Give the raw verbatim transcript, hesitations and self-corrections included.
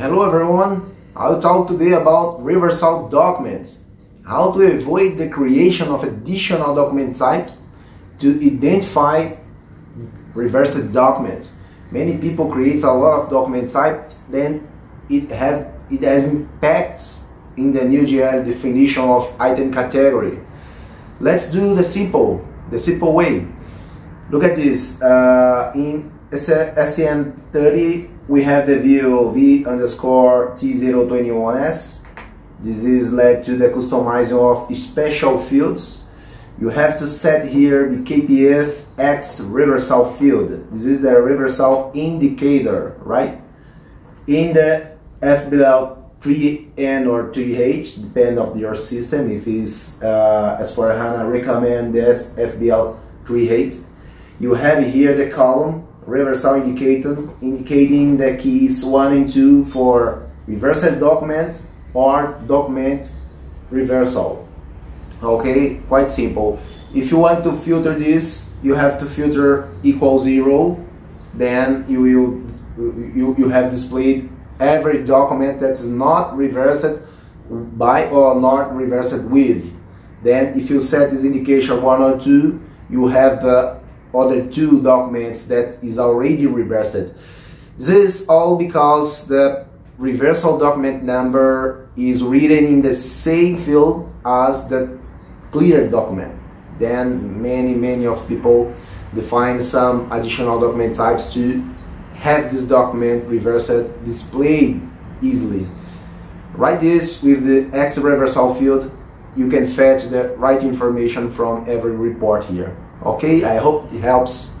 Hello everyone, I'll talk today about reversal documents, how to avoid the creation of additional document types to identify reversed documents. Many people create a lot of document types, then it, have, it has impacts in the new G L definition of item category. Let's do the simple, the simple way. Look at this, uh, in S M thirty we have the view V underscore T zero twenty-one S. This is led to the customizing of special fields. You have to set here the K P F X reversal field. This is the reversal indicator, right? In the F B L three N or three H, depend on your system. If it's uh, as for HANA, recommend this F B L three H. You have here the column reversal indicator, indicating the keys one and two for reversal document or document reversal. Okay, quite simple. If you want to filter this, you have to filter equal zero, then you will you, you have displayed every document that's not reversed by or not reversed with. Then if you set this indication one or two, you have the other two documents that is already reversed. This is all because the reversal document number is written in the same field as the clear document. Then many many of people define some additional document types to have this document reversed displayed easily. Write this with the X reversal field. You can fetch the right information from every report here. Okay, I hope it helps.